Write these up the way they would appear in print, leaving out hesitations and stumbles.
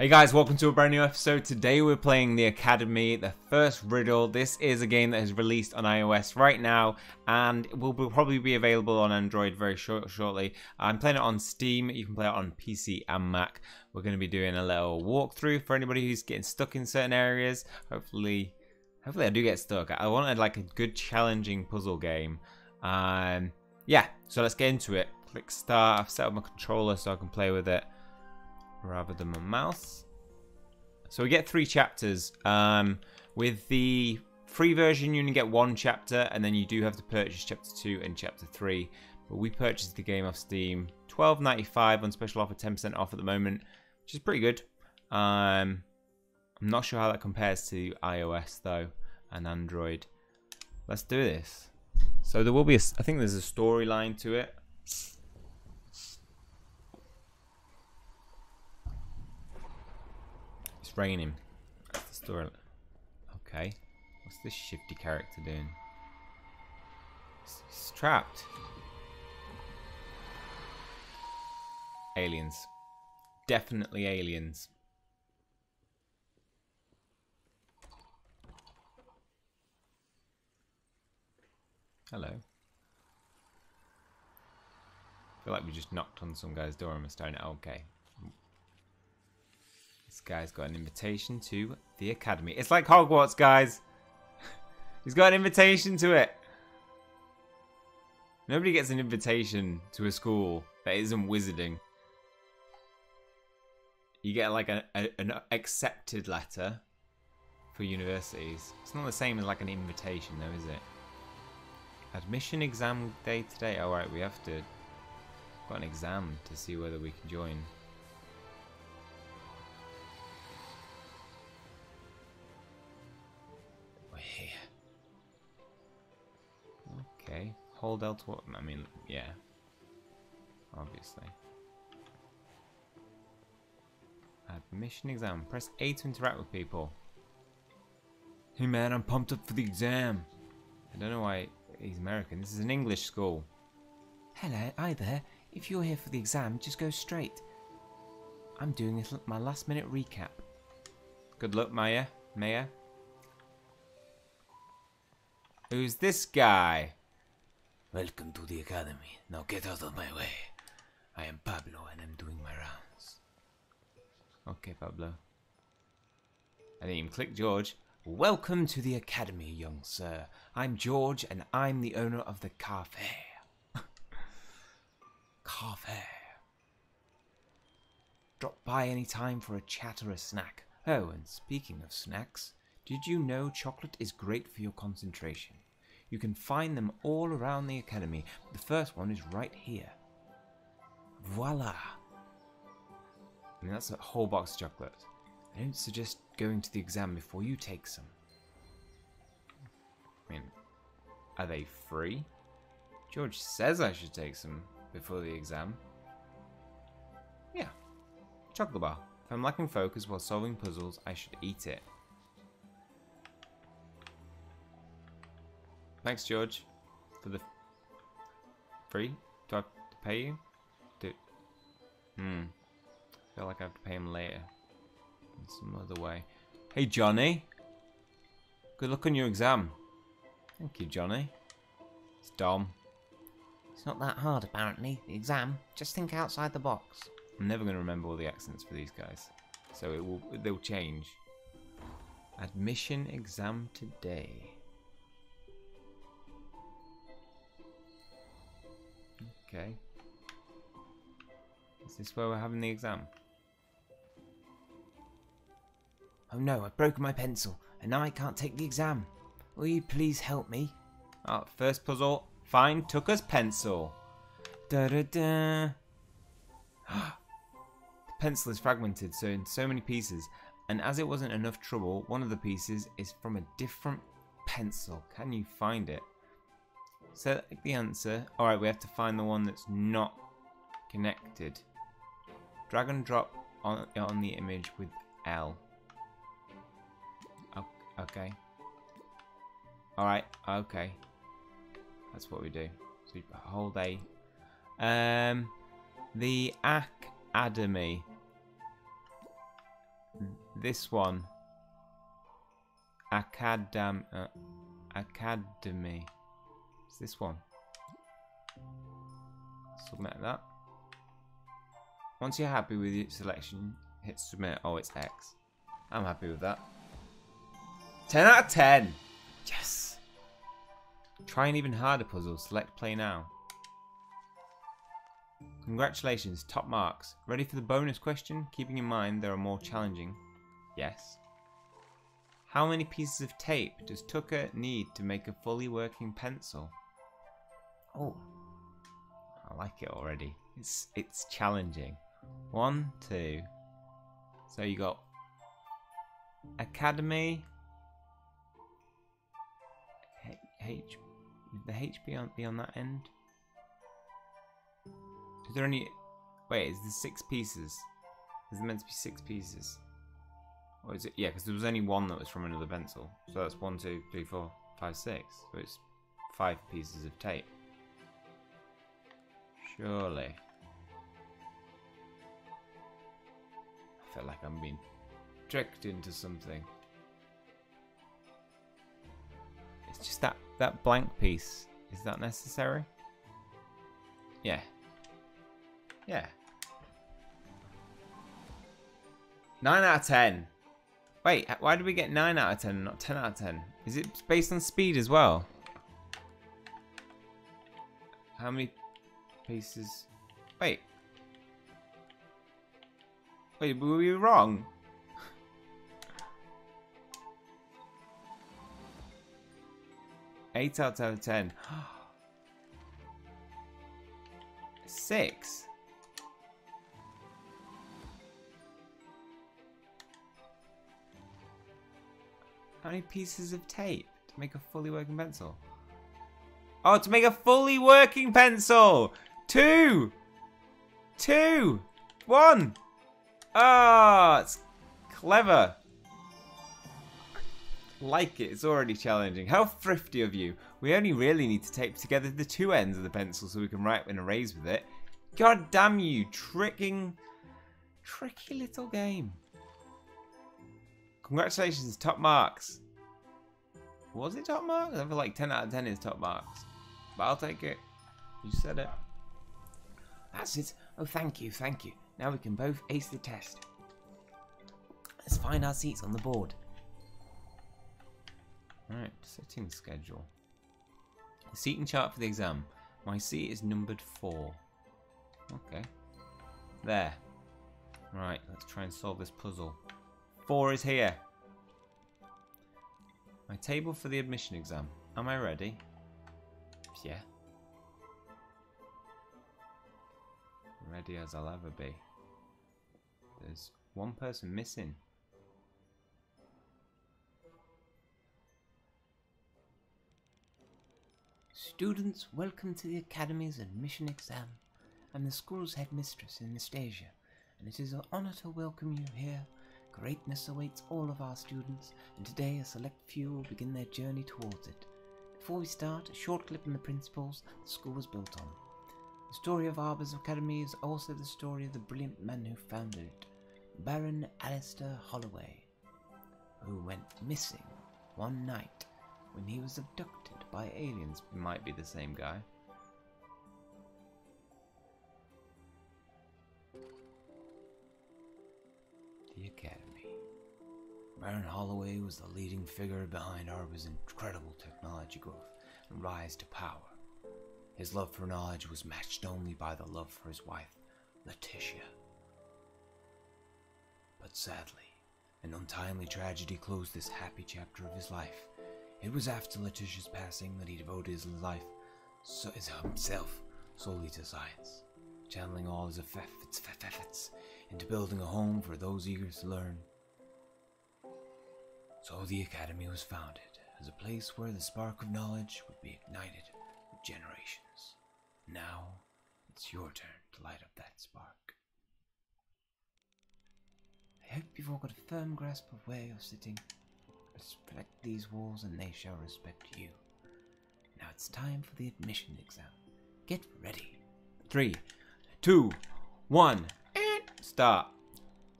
Hey guys, welcome to a brand new episode. Today we're playing The Academy, the first riddle. This is a game that is released on iOS right now and will probably be available on Android very shortly. I'm playing it on Steam. You can play it on PC and Mac. We're going to be doing a little walkthrough for anybody who's getting stuck in certain areas. Hopefully I do get stuck. I wanted like a good challenging puzzle game. Yeah, so let's get into it. Click start. I've set up my controller so I can play with it rather than my mouse. So we get 3 chapters. With the free version you only get 1 chapter, and then you do have to purchase chapter 2 and chapter 3. But we purchased the game off Steam, $12.95 on special offer, 10% off at the moment, which is pretty good. I'm not sure how that compares to iOS though and Android. Let's do this. So there will be I think there's a storyline to it. Raining. That's the story. Okay. What's this shifty character doing? He's trapped. Aliens. Definitely aliens. Hello. I feel like we just knocked on some guy's door and we're staring at. Okay. This guy's got an invitation to the Academy. It's like Hogwarts, guys. He's got an invitation to it. Nobody gets an invitation to a school that isn't wizarding. You get like an accepted letter for universities. It's not the same as like an invitation though, is it? Admission exam day today. Alright, we have to... got an exam to see whether we can join. Okay, hold L2. I mean, yeah, obviously. Admission exam. Press A to interact with people. Hey man, I'm pumped up for the exam. I don't know why he's American. This is an English school. Hello, hi there. If you're here for the exam, just go straight. I'm doing this, my last minute recap. Good luck, Maya. Maya. Who's this guy? Welcome to the Academy. Now get out of my way. I am Pablo and I'm doing my rounds. Okay, Pablo. I didn't even click George. Welcome to the Academy, young sir. I'm George and I'm the owner of the cafe. Cafe. Drop by any time for a chat or a snack. Oh, and speaking of snacks, did you know chocolate is great for your concentration? You can find them all around the Academy. The first one is right here. Voila! I mean, that's a whole box of chocolate. I don't suggest going to the exam before you take some. I mean, are they free? George says I should take some before the exam. Yeah. Chocolate bar. If I'm lacking focus while solving puzzles, I should eat it. Thanks, George, for the free. Do I have to pay you? I feel like I have to pay him later in some other way. Hey, Johnny. Good luck on your exam. Thank you, Johnny. It's Dom. It's not that hard, apparently. The exam. Just think outside the box. I'm never going to remember all the accents for these guys, so they'll change. Admission exam today. Okay. Is this where we're having the exam? Oh no, I've broken my pencil and now I can't take the exam. Will you please help me? Oh, first puzzle. Find Tucker's pencil. Da-da-da. The pencil is fragmented, so in so many pieces. And as it wasn't enough trouble, one of the pieces is from a different pencil. Can you find it? Select the answer. Alright, we have to find the one that's not connected. Drag and drop on the image with L. Oh, okay. Alright, okay. That's what we do. So you hold A. The Academy. this one. Academy. It's this one. Submit that. Once you're happy with your selection, hit submit. Oh, it's X. I'm happy with that. 10 out of 10. Yes. Try an even harder puzzle. Select play now. Congratulations, top marks. Ready for the bonus question? Keeping in mind there are more challenging. Yes. How many pieces of tape does Tucker need to make a fully working pencil? Oh, I like it already. It's challenging. 1, 2. So you got Academy. H. The HP aren't be on that end. Is there any? Wait, is there 6 pieces? Is there meant to be 6 pieces? Or is it? Yeah, because there was only one that was from another pencil. So that's 1, 2, 3, 4, 5, 6. So it's 5 pieces of tape. Surely. I feel like I'm being tricked into something. It's just that blank piece. Is that necessary? Yeah. Yeah. 9 out of 10. Wait, why did we get 9 out of 10 and not 10 out of 10? Is it based on speed as well? How many pieces? Wait, were we wrong? Eight out of 10. 6. How many pieces of tape to make a fully working pencil? Oh, to make a fully working pencil! 2, 2, 1. Ah, oh, it's clever. Like it, it's already challenging. How thrifty of you. We only really need to tape together the 2 ends of the pencil so we can write and erase with it. God damn you, tricky little game. Congratulations, top marks. Was it top marks? I feel like 10 out of 10 is top marks. But I'll take it. You said it. That's it. Oh, thank you, thank you. Now we can both ace the test. Let's find our seats on the board. Alright, sitting schedule. The seating chart for the exam. My seat is numbered 4. Okay. There. Right, let's try and solve this puzzle. 4 is here. My table for the admission exam. Am I ready? Yeah. Ready as I'll ever be. There's one person missing. Students, welcome to the Academy's admission exam. I'm the school's headmistress, Anastasia, and it is an honour to welcome you here. Greatness awaits all of our students, and today a select few will begin their journey towards it. Before we start, a short clip on the principles the school was built on. The story of Arbor's Academy is also the story of the brilliant man who founded it, Baron Alistair Holloway, who went missing one night when he was abducted by aliens. It might be the same guy. The Academy. Baron Holloway was the leading figure behind Arbor's incredible technology growth and rise to power. His love for knowledge was matched only by the love for his wife, Letitia. But sadly, an untimely tragedy closed this happy chapter of his life. It was after Letitia's passing that he devoted his life, himself solely to science, channeling all his efforts into building a home for those eager to learn. So the Academy was founded as a place where the spark of knowledge would be ignited with generations. Now, it's your turn to light up that spark. I hope you've all got a firm grasp of where you're sitting. Respect these walls and they shall respect you. Now it's time for the admission exam. Get ready. 3, 2, 1, start.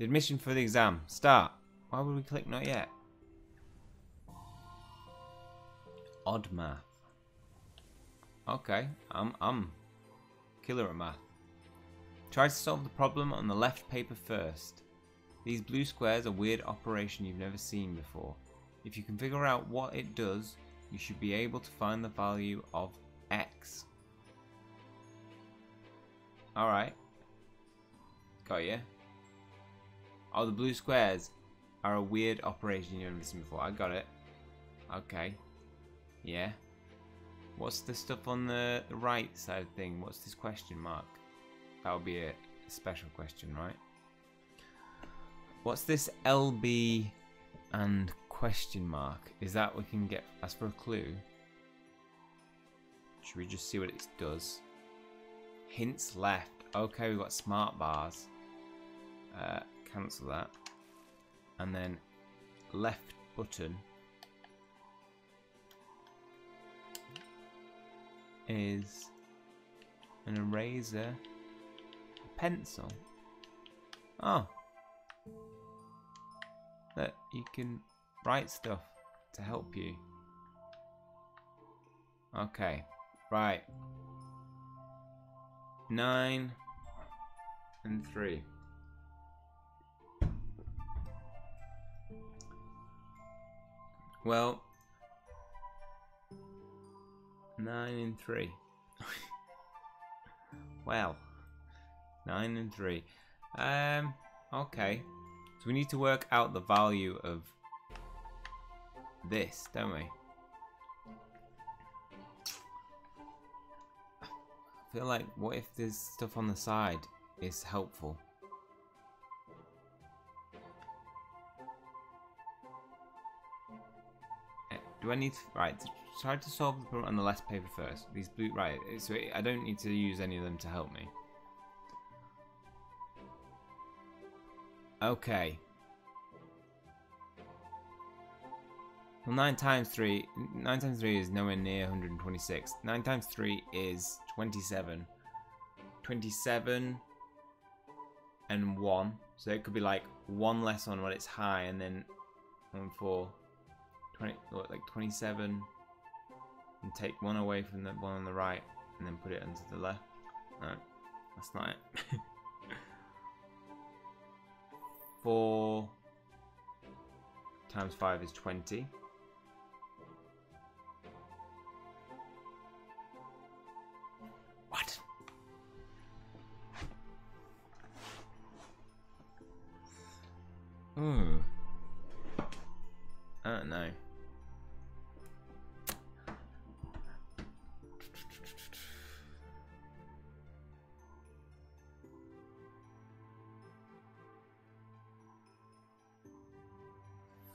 The admission for the exam. Start. Why would we click not yet? Odd math. Okay, I'm killer at math. Try to solve the problem on the left paper first. These blue squares are a weird operation you've never seen before. If you can figure out what it does, you should be able to find the value of x. Alright. Got ya. Oh, the blue squares are a weird operation you've never seen before. I got it. Okay. Yeah. What's the stuff on the right side thing? What's this question mark? That'll be a special question, right? What's this LB and question mark? Is that we can get as for a clue? Should we just see what it does? Hints left. Okay, we've got smart bars. Cancel that. And then left button is an eraser, a pencil. Oh. That you can write stuff to help you. Okay. Right. 9 and 3. Well, 9 and 3. Well, 9 and 3. Okay. So we need to work out the value of this, don't we? I feel like, what if this stuff on the side is helpful? Do I need to, right, try to solve the problem on the left paper first. These blue, right, so I don't need to use any of them to help me. Okay. Well, 9 times 3 is nowhere near 126. 9 times 3 is 27. 27 and 1. So it could be like 1 less on what it's high, and then 1, 4, 20, like 27. And take 1 away from the one on the right, and then put it onto the left. No, that's not it. 4 times 5 is 20.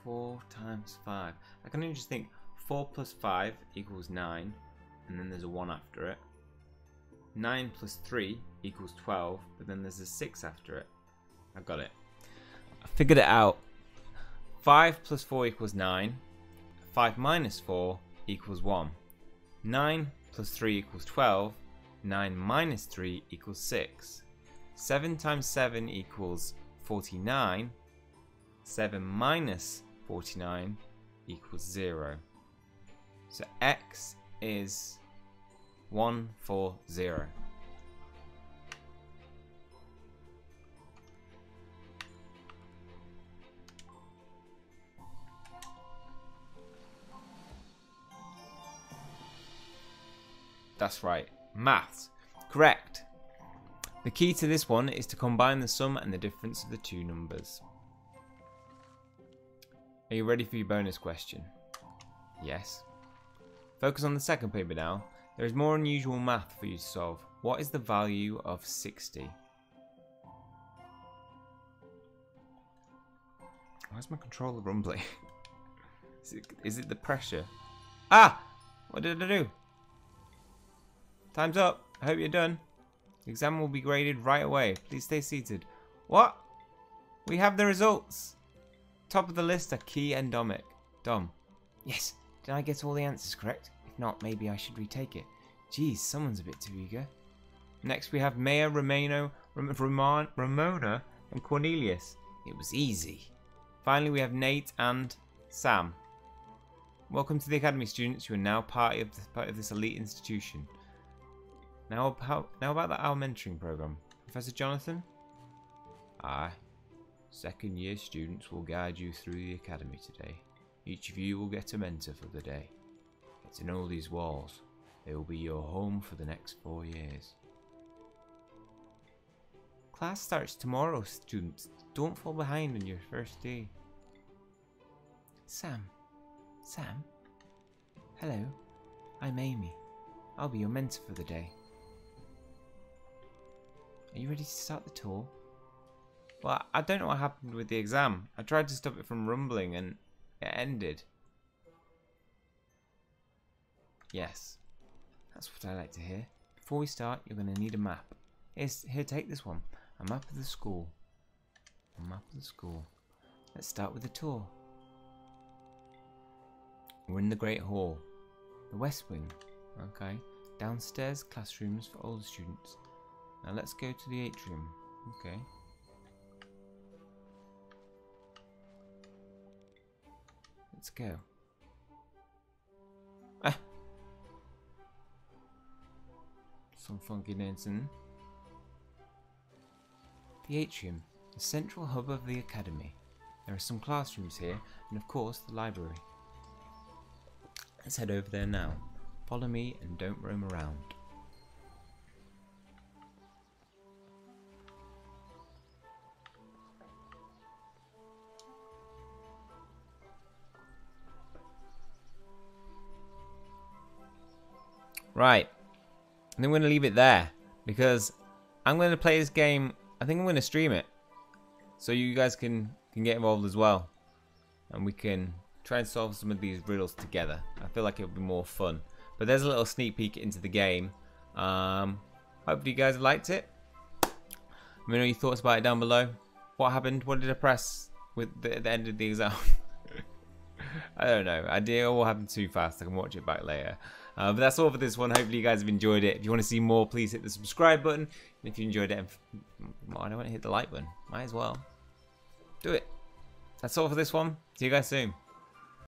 4 times 5. I can only just think 4 plus 5 equals 9, and then there's a 1 after it. 9 plus 3 equals 12, but then there's a 6 after it. I got it. I figured it out. 5 plus 4 equals 9. 5 minus 4 equals 1. 9 plus 3 equals 12. 9 minus 3 equals 6. 7 times 7 equals 49. 7 minus 49 equals 0. So x is 140. That's right, maths. Correct. The key to this one is to combine the sum and the difference of the two numbers. Are you ready for your bonus question? Yes. Focus on the second paper now. There is more unusual math for you to solve. What is the value of 60? Why's my controller rumbling? Is it the pressure? Ah! What did I do? Time's up. I hope you're done. The exam will be graded right away. Please stay seated. What? We have the results. Top of the list are Key and Domic. Dom. Yes, did I get all the answers correct? If not, maybe I should retake it. Geez, someone's a bit too eager. Next we have Maya, Romano, Ramona and Cornelius. It was easy. Finally, we have Nate and Sam. Welcome to the Academy, students. You are now part of this elite institution. Now about our mentoring program. Professor Jonathan? Aye. Second year students will guide you through the Academy today. Each of you will get a mentor for the day. Get to know these walls. They will be your home for the next 4 years. Class starts tomorrow, students. Don't fall behind on your first day. Sam. Sam? Hello. I'm Amy. I'll be your mentor for the day. Are you ready to start the tour? Well, I don't know what happened with the exam. I tried to stop it from rumbling and it ended. Yes. That's what I like to hear. Before we start, you're going to need a map. Here, take this one. A map of the school. A map of the school. Let's start with the tour. We're in the Great Hall. The West Wing. Okay. Downstairs, classrooms for older students. Now let's go to the atrium. Okay. Let's go. Ah! Some funky dancing. The atrium, the central hub of the Academy. There are some classrooms here, and of course the library. Let's head over there now. Follow me and don't roam around. Right, I think we're going to leave it there, because I'm going to play this game. I think I'm going to stream it, so you guys can get involved as well, and we can try and solve some of these riddles together. I feel like it'll be more fun. But there's a little sneak peek into the game. Hopefully you guys have liked it. Let me know your thoughts about it down below. What happened? What did I press with at the end of the exam? I don't know. I did. It all happened too fast. I can watch it back later. But that's all for this one. Hopefully you guys have enjoyed it. If you want to see more, please hit the subscribe button. And if you enjoyed it, I don't want to hit the like button. Might as well. Do it. That's all for this one. See you guys soon.